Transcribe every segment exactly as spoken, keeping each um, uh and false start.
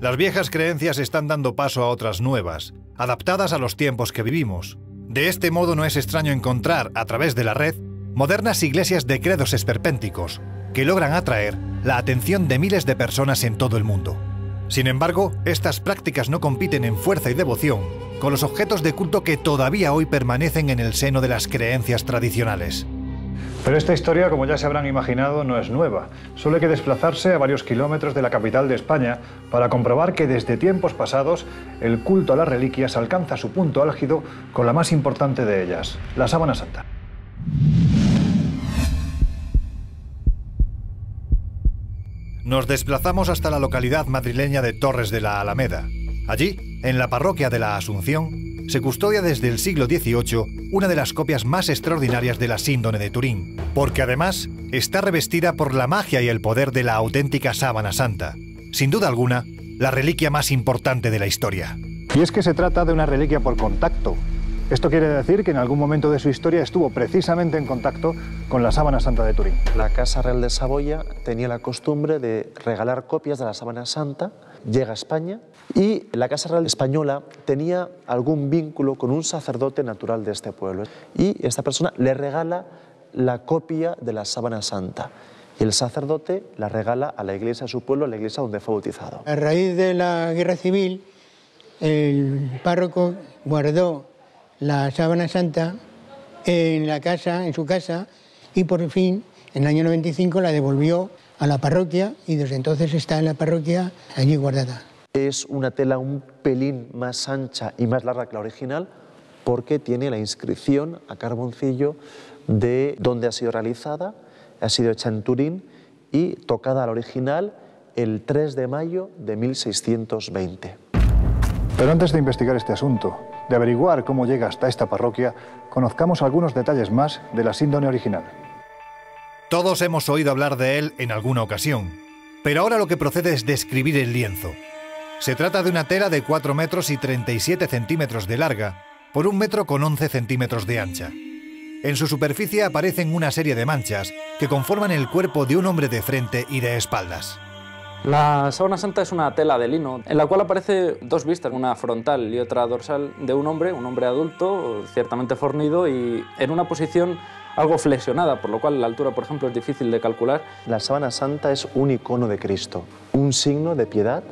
Las viejas creencias están dando paso a otras nuevas, adaptadas a los tiempos que vivimos. De este modo no es extraño encontrar, a través de la red, modernas iglesias de credos esperpénticos, que logran atraer la atención de miles de personas en todo el mundo. Sin embargo, estas prácticas no compiten en fuerza y devoción con los objetos de culto que todavía hoy permanecen en el seno de las creencias tradicionales. Pero esta historia, como ya se habrán imaginado, no es nueva. Solo hay que desplazarse a varios kilómetros de la capital de España para comprobar que desde tiempos pasados el culto a las reliquias alcanza su punto álgido con la más importante de ellas, la Sábana Santa. Nos desplazamos hasta la localidad madrileña de Torres de la Alameda. Allí, en la parroquia de la Asunción, se custodia desde el siglo dieciocho una de las copias más extraordinarias de la síndone de Turín, porque además está revestida por la magia y el poder de la auténtica Sábana Santa, sin duda alguna, la reliquia más importante de la historia. Y es que se trata de una reliquia por contacto. Esto quiere decir que en algún momento de su historia estuvo precisamente en contacto con la Sábana Santa de Turín. La Casa Real de Saboya tenía la costumbre de regalar copias de la Sábana Santa, llega a España, y la Casa Real Española tenía algún vínculo con un sacerdote natural de este pueblo. Y esta persona le regala la copia de la Sábana Santa. Y el sacerdote la regala a la iglesia de su pueblo, a la iglesia donde fue bautizado. A raíz de la Guerra Civil, el párroco guardó la Sábana Santa en la casa, en su casa, y por fin, en el año noventa y cinco, la devolvió a la parroquia y desde entonces está en la parroquia allí guardada. Es una tela un pelín más ancha y más larga que la original porque tiene la inscripción a carboncillo de dónde ha sido realizada, ha sido hecha en Turín y tocada a la original el tres de mayo de mil seiscientos veinte. Pero antes de investigar este asunto, de averiguar cómo llega hasta esta parroquia, conozcamos algunos detalles más de la síndone original. Todos hemos oído hablar de él en alguna ocasión, pero ahora lo que procede es describir el lienzo. Se trata de una tela de cuatro metros y treinta y siete centímetros de larga por un metro con once centímetros de ancha. En su superficie aparecen una serie de manchas que conforman el cuerpo de un hombre de frente y de espaldas. La Sábana Santa es una tela de lino en la cual aparece dos vistas, una frontal y otra dorsal de un hombre, un hombre adulto, ciertamente fornido y en una posición algo flexionada, por lo cual la altura, por ejemplo, es difícil de calcular. La Sábana Santa es un icono de Cristo, un signo de piedad,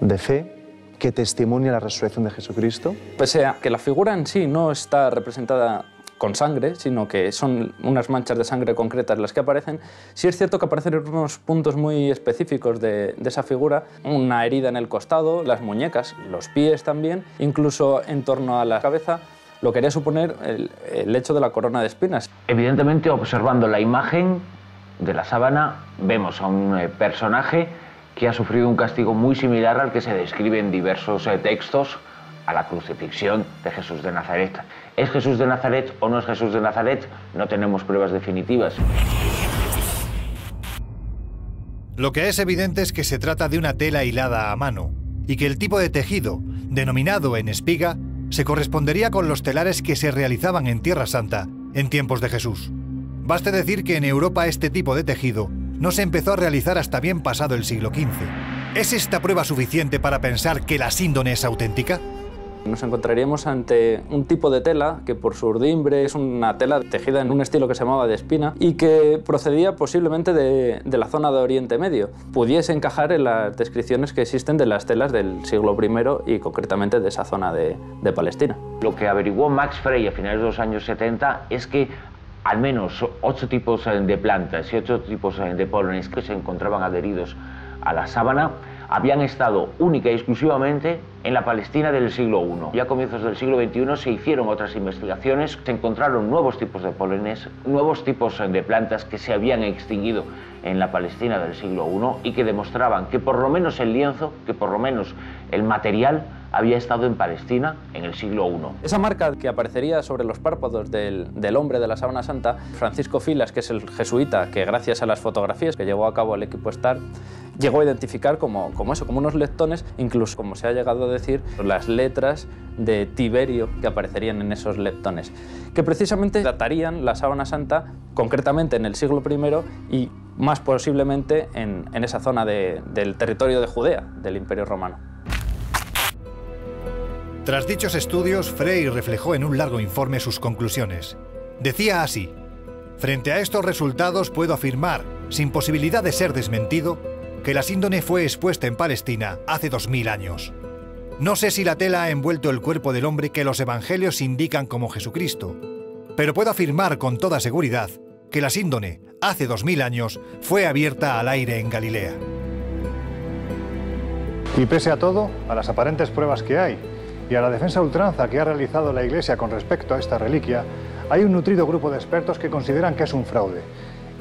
de fe, que testimonia la resurrección de Jesucristo. Pese a que la figura en sí no está representada con sangre, sino que son unas manchas de sangre concretas las que aparecen, sí es cierto que aparecen unos puntos muy específicos de, de esa figura, una herida en el costado, las muñecas, los pies también, incluso en torno a la cabeza, lo que haría suponer el, el hecho de la corona de espinas. Evidentemente, observando la imagen de la sábana, vemos a un eh, personaje que ha sufrido un castigo muy similar al que se describe en diversos eh, textos, a la crucifixión de Jesús de Nazaret. ¿Es Jesús de Nazaret o no es Jesús de Nazaret? No tenemos pruebas definitivas. Lo que es evidente es que se trata de una tela hilada a mano y que el tipo de tejido, denominado en espiga, se correspondería con los telares que se realizaban en Tierra Santa en tiempos de Jesús. Baste decir que en Europa este tipo de tejido no se empezó a realizar hasta bien pasado el siglo quince. ¿Es esta prueba suficiente para pensar que la síndone es auténtica? Nos encontraríamos ante un tipo de tela que por su urdimbre es una tela tejida en un estilo que se llamaba de espina y que procedía posiblemente de, de la zona de Oriente Medio. Pudiese encajar en las descripciones que existen de las telas del siglo primero y concretamente de esa zona de, de Palestina. Lo que averiguó Max Frei a finales de los años setenta es que al menos ocho tipos de plantas y ocho tipos de pólenes que se encontraban adheridos a la sábana habían estado única y exclusivamente en la Palestina del siglo primero. Ya a comienzos del siglo veintiuno se hicieron otras investigaciones, se encontraron nuevos tipos de pólenes, nuevos tipos de plantas que se habían extinguido en la Palestina del siglo primero y que demostraban que por lo menos el lienzo, que por lo menos el material, había estado en Palestina en el siglo primero. Esa marca que aparecería sobre los párpados del, del hombre de la Sábana Santa, Francisco Filas, que es el jesuita que gracias a las fotografías que llevó a cabo el equipo Star, llegó a identificar como, como eso, como unos leptones, incluso como se ha llegado a decir, las letras de Tiberio que aparecerían en esos leptones, que precisamente datarían la Sábana Santa concretamente en el siglo primero y más posiblemente en, en esa zona de, del territorio de Judea, del Imperio Romano. Tras dichos estudios, Frei reflejó en un largo informe sus conclusiones. Decía así: frente a estos resultados puedo afirmar, sin posibilidad de ser desmentido, que la síndone fue expuesta en Palestina hace dos mil años. No sé si la tela ha envuelto el cuerpo del hombre que los evangelios indican como Jesucristo, pero puedo afirmar con toda seguridad que la síndone, hace dos mil años, fue abierta al aire en Galilea. Y pese a todo, a las aparentes pruebas que hay y a la defensa ultranza que ha realizado la Iglesia con respecto a esta reliquia, hay un nutrido grupo de expertos que consideran que es un fraude.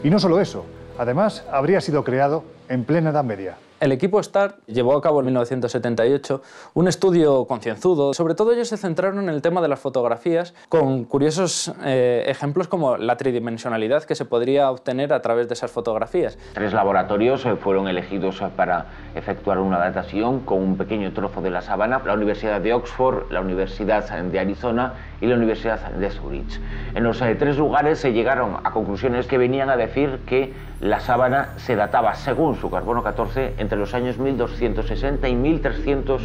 Y no solo eso, además habría sido creado en plena Edad Media. El equipo Star llevó a cabo en mil novecientos setenta y ocho un estudio concienzudo. Sobre todo ellos se centraron en el tema de las fotografías, con curiosos eh, ejemplos como la tridimensionalidad que se podría obtener a través de esas fotografías. Tres laboratorios fueron elegidos para efectuar una datación con un pequeño trozo de la sabana: la Universidad de Oxford, la Universidad de Arizona y la Universidad de Zurich. En los eh, tres lugares se llegaron a conclusiones que venían a decir que la sábana se databa, según su carbono catorce, entre los años mil doscientos sesenta y mil trescientos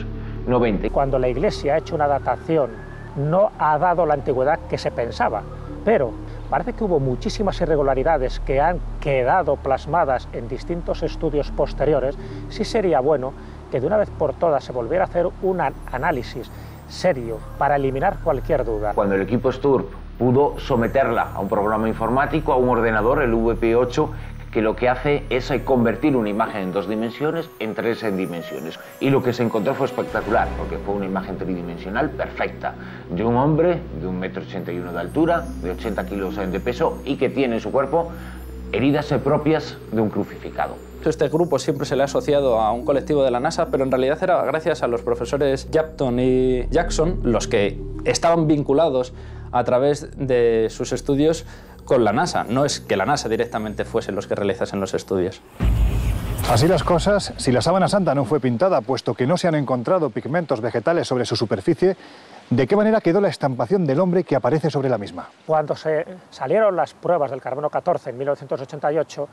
noventa. Cuando la Iglesia ha hecho una datación, no ha dado la antigüedad que se pensaba, pero parece que hubo muchísimas irregularidades que han quedado plasmadas en distintos estudios posteriores. Sí sería bueno que de una vez por todas se volviera a hacer un análisis serio para eliminar cualquier duda. Cuando el equipo STURP pudo someterla a un programa informático, a un ordenador, el V P ocho, que lo que hace es convertir una imagen en dos dimensiones en tres dimensiones. Y lo que se encontró fue espectacular, porque fue una imagen tridimensional perfecta de un hombre de un metro ochenta y uno de altura, de ochenta kilos de peso, y que tiene en su cuerpo heridas propias de un crucificado. Este grupo siempre se le ha asociado a un colectivo de la NASA, pero en realidad era gracias a los profesores Yapton y Jackson los que estaban vinculados a través de sus estudios con la NASA. No es que la NASA directamente fuesen los que realizasen los estudios. Así las cosas, si la Sábana Santa no fue pintada, puesto que no se han encontrado pigmentos vegetales sobre su superficie, ¿de qué manera quedó la estampación del hombre que aparece sobre la misma? Cuando se salieron las pruebas del carbono catorce en mil novecientos ochenta y ocho,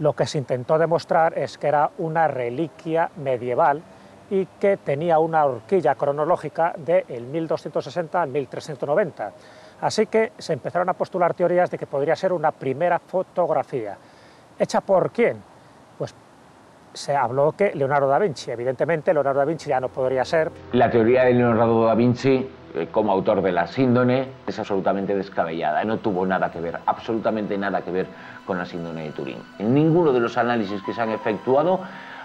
lo que se intentó demostrar es que era una reliquia medieval y que tenía una horquilla cronológica de el mil doscientos sesenta al mil trescientos noventa. Así que se empezaron a postular teorías de que podría ser una primera fotografía. ¿Hecha por quién? Pues se habló que Leonardo da Vinci. Evidentemente, Leonardo da Vinci ya no podría ser. La teoría de Leonardo da Vinci como autor de la síndone es absolutamente descabellada. No tuvo nada que ver, absolutamente nada que ver con la síndone de Turín. En ninguno de los análisis que se han efectuado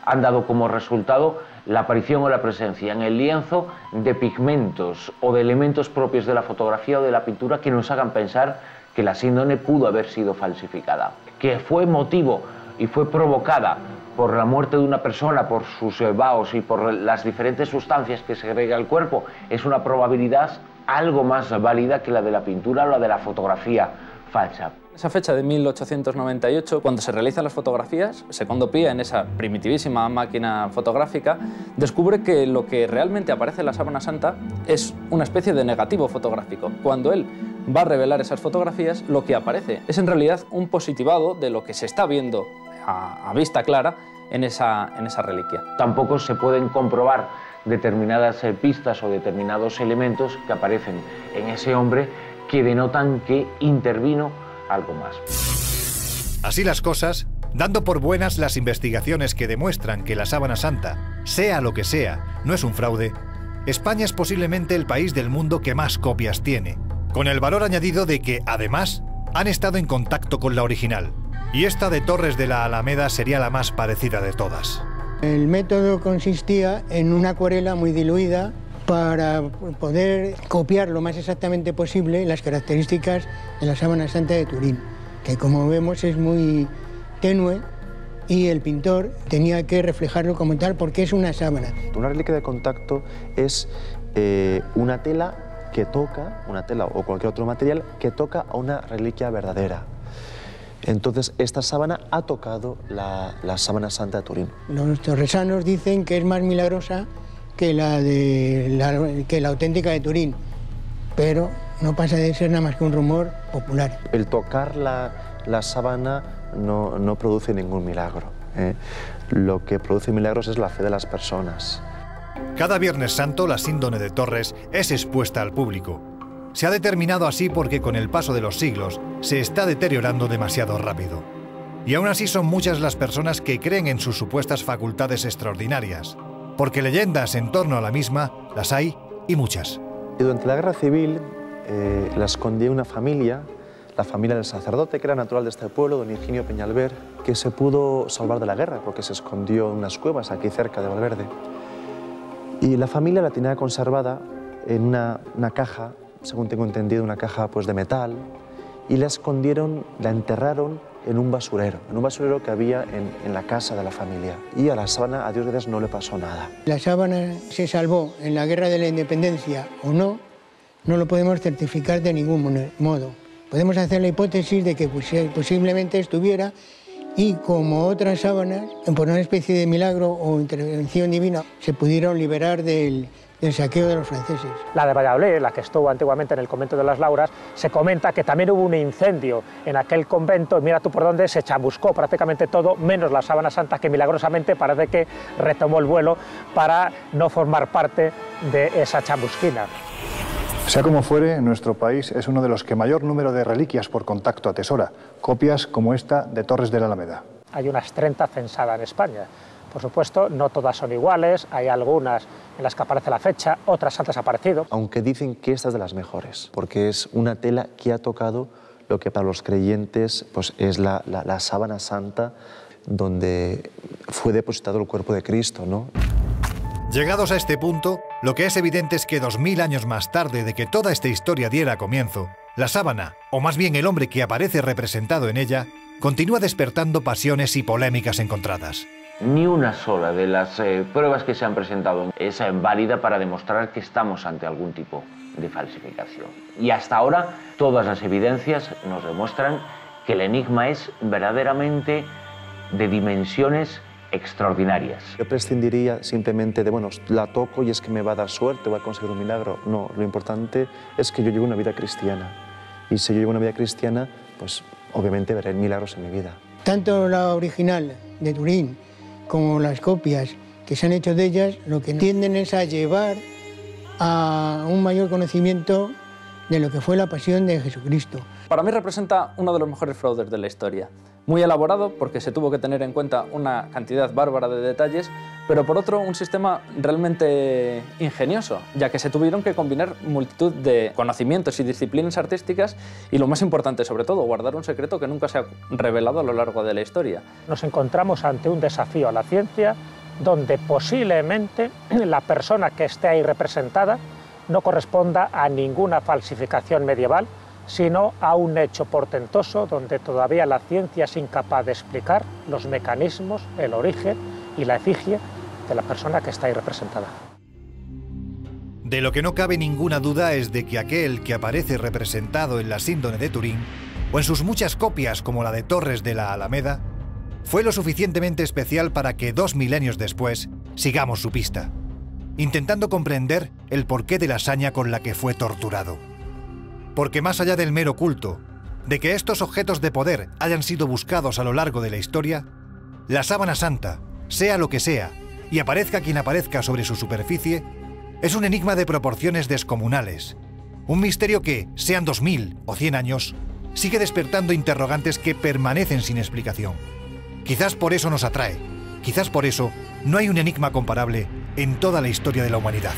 han dado como resultado la aparición o la presencia en el lienzo de pigmentos o de elementos propios de la fotografía o de la pintura que nos hagan pensar que la síndone pudo haber sido falsificada, que fue motivo y fue provocada por la muerte de una persona, por sus vaos y por las diferentes sustancias que segrega el cuerpo. Es una probabilidad algo más válida que la de la pintura o la de la fotografía falsa. Esa fecha de mil ochocientos noventa y ocho, cuando se realizan las fotografías, Segundo Pía, en esa primitivísima máquina fotográfica, descubre que lo que realmente aparece en la Sábana Santa es una especie de negativo fotográfico. Cuando él va a revelar esas fotografías, lo que aparece es en realidad un positivado de lo que se está viendo a, a vista clara en esa, en esa reliquia. Tampoco se pueden comprobar determinadas pistas o determinados elementos que aparecen en ese hombre que denotan que intervino algo más. Así las cosas, dando por buenas las investigaciones que demuestran que la Sábana Santa, sea lo que sea, no es un fraude, España es posiblemente el país del mundo que más copias tiene, con el valor añadido de que, además, han estado en contacto con la original. Y esta de Torres de la Alameda sería la más parecida de todas. El método consistía en una acuarela muy diluida para poder copiar lo más exactamente posible las características de la Sábana Santa de Turín, que como vemos es muy tenue y el pintor tenía que reflejarlo como tal porque es una sábana. Una reliquia de contacto es eh, una tela que toca, una tela o cualquier otro material que toca a una reliquia verdadera. Entonces, esta sábana ha tocado la, la Sábana Santa de Turín. Los torresanos dicen que es más milagrosa que la, de, la, que la auténtica de Turín, pero no pasa de ser nada más que un rumor popular. El tocar la, la sábana no, no produce ningún milagro, ¿eh? Lo que produce milagros es la fe de las personas. Cada Viernes Santo, la síndone de Torres es expuesta al público. Se ha determinado así porque con el paso de los siglos se está deteriorando demasiado rápido. Y aún así son muchas las personas que creen en sus supuestas facultades extraordinarias, porque leyendas en torno a la misma las hay y muchas. Durante la Guerra Civil eh, la escondía una familia, la familia del sacerdote que era natural de este pueblo, don Ingenio Peñalver, que se pudo salvar de la guerra porque se escondió en unas cuevas aquí cerca de Valverde. Y la familia la tenía conservada en una, una caja, según tengo entendido, una caja pues, de metal, y la escondieron, la enterraron en un basurero, en un basurero que había en, en la casa de la familia. Y a la sábana, a Dios gracias, no le pasó nada. La sábana se salvó en la Guerra de la Independencia o no, no lo podemos certificar de ningún modo. Podemos hacer la hipótesis de que posiblemente estuviera y como otras sábanas, por una especie de milagro o intervención divina, se pudieron liberar del... del saqueo de los franceses. La de Valladolid, la que estuvo antiguamente en el convento de las Lauras, se comenta que también hubo un incendio en aquel convento, y mira tú por dónde se chamuscó prácticamente todo, menos la sábana santa, que milagrosamente parece que retomó el vuelo para no formar parte de esa chamusquina. Sea como fuere, nuestro país es uno de los que mayor número de reliquias por contacto atesora, copias como esta de Torres de la Alameda. Hay unas treinta censadas en España. Por supuesto, no todas son iguales, hay algunas en las que aparece la fecha, otras han desaparecido. Aunque dicen que esta es de las mejores, porque es una tela que ha tocado lo que para los creyentes pues, es la, la, la sábana santa donde fue depositado el cuerpo de Cristo, ¿no? Llegados a este punto, lo que es evidente es que dos mil años más tarde de que toda esta historia diera comienzo, la sábana, o más bien el hombre que aparece representado en ella, continúa despertando pasiones y polémicas encontradas. Ni una sola de las eh, pruebas que se han presentado es válida para demostrar que estamos ante algún tipo de falsificación. Y hasta ahora todas las evidencias nos demuestran que el enigma es verdaderamente de dimensiones extraordinarias. Yo prescindiría simplemente de, bueno, la toco y es que me va a dar suerte, voy a conseguir un milagro. No, lo importante es que yo llevo una vida cristiana. Y si yo llevo una vida cristiana, pues obviamente veré milagros en mi vida. Tanto la original de Turín como las copias que se han hecho de ellas, lo que tienden es a llevar a un mayor conocimiento de lo que fue la pasión de Jesucristo. Para mí representa uno de los mejores fraudes de la historia. Muy elaborado, porque se tuvo que tener en cuenta una cantidad bárbara de detalles, pero por otro, un sistema realmente ingenioso, ya que se tuvieron que combinar multitud de conocimientos y disciplinas artísticas y, lo más importante sobre todo, guardar un secreto que nunca se ha revelado a lo largo de la historia. Nos encontramos ante un desafío a la ciencia donde posiblemente la persona que esté ahí representada no corresponda a ninguna falsificación medieval, sino a un hecho portentoso donde todavía la ciencia es incapaz de explicar los mecanismos, el origen y la efigie de la persona que está ahí representada. De lo que no cabe ninguna duda es de que aquel que aparece representado en la síndone de Turín, o en sus muchas copias como la de Torres de la Alameda, fue lo suficientemente especial para que dos milenios después sigamos su pista, intentando comprender el porqué de la hazaña con la que fue torturado. Porque más allá del mero culto, de que estos objetos de poder hayan sido buscados a lo largo de la historia, la sábana santa, sea lo que sea, y aparezca quien aparezca sobre su superficie, es un enigma de proporciones descomunales. Un misterio que, sean dos mil o cien años, sigue despertando interrogantes que permanecen sin explicación. Quizás por eso nos atrae, quizás por eso no hay un enigma comparable en toda la historia de la humanidad.